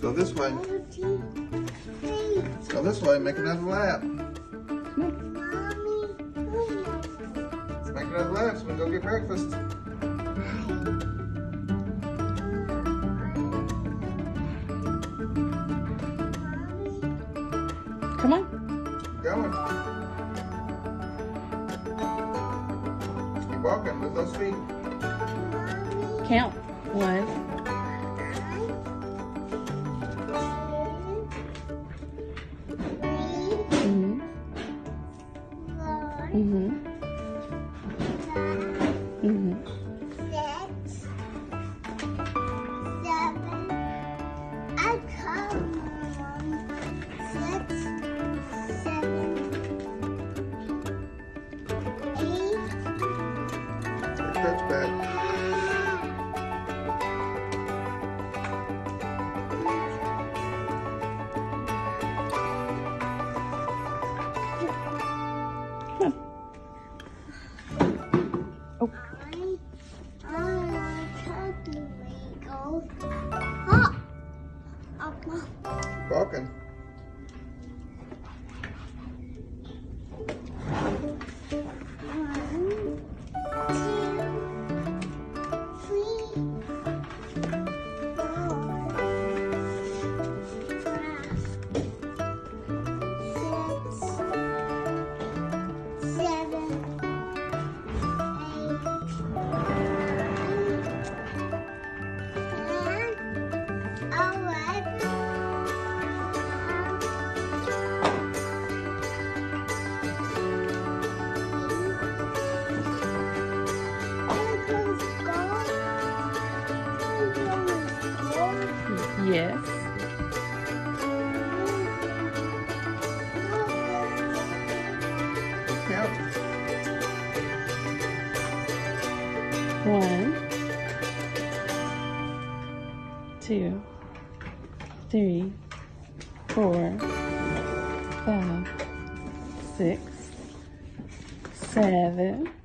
Go this way. Let's go this way. Make another lap. Let's make another lap so we can go get breakfast. Come on. Keep going. Keep walking with those feet. Count. 1. Walking. Yes. Count. 1, 2, 3, 4, 5, 6, 7.